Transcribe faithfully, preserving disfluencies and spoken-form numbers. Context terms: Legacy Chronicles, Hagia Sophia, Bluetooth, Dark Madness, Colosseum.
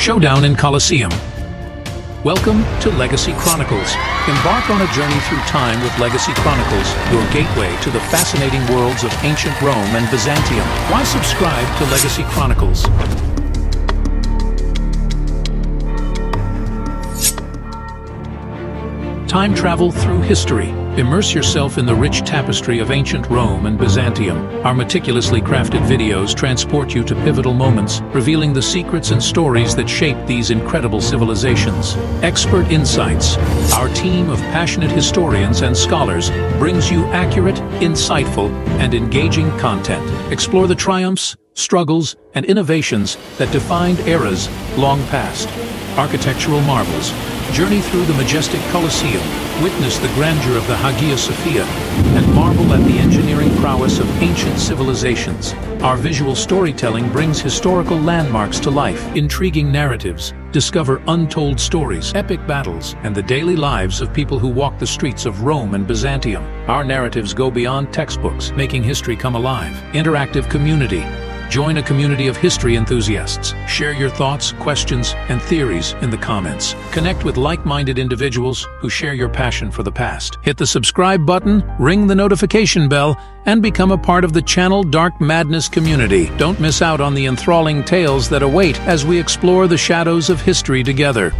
Showdown in Colosseum. Welcome to Legacy Chronicles. Embark on a journey through time with Legacy Chronicles, your gateway to the fascinating worlds of ancient Rome and Byzantium. Why subscribe to Legacy Chronicles? Time travel through history. Immerse yourself in the rich tapestry of ancient Rome and Byzantium. Our meticulously crafted videos transport you to pivotal moments, revealing the secrets and stories that shaped these incredible civilizations. Expert insights. Our team of passionate historians and scholars brings you accurate, insightful, and engaging content. Explore the triumphs, struggles, and innovations that defined eras long past. Architectural marvels. Journey through the majestic Colosseum, witness the grandeur of the Hagia Sophia, and marvel at the engineering prowess of ancient civilizations. Our visual storytelling brings historical landmarks to life, intriguing narratives, discover untold stories, epic battles, and the daily lives of people who walk the streets of Rome and Byzantium. Our narratives go beyond textbooks, making history come alive. Interactive community. Join a community of history enthusiasts. Share your thoughts, questions, and theories in the comments. Connect with like-minded individuals who share your passion for the past. Hit the subscribe button, ring the notification bell, and become a part of the channel Dark Madness community. Don't miss out on the enthralling tales that await as we explore the shadows of history together.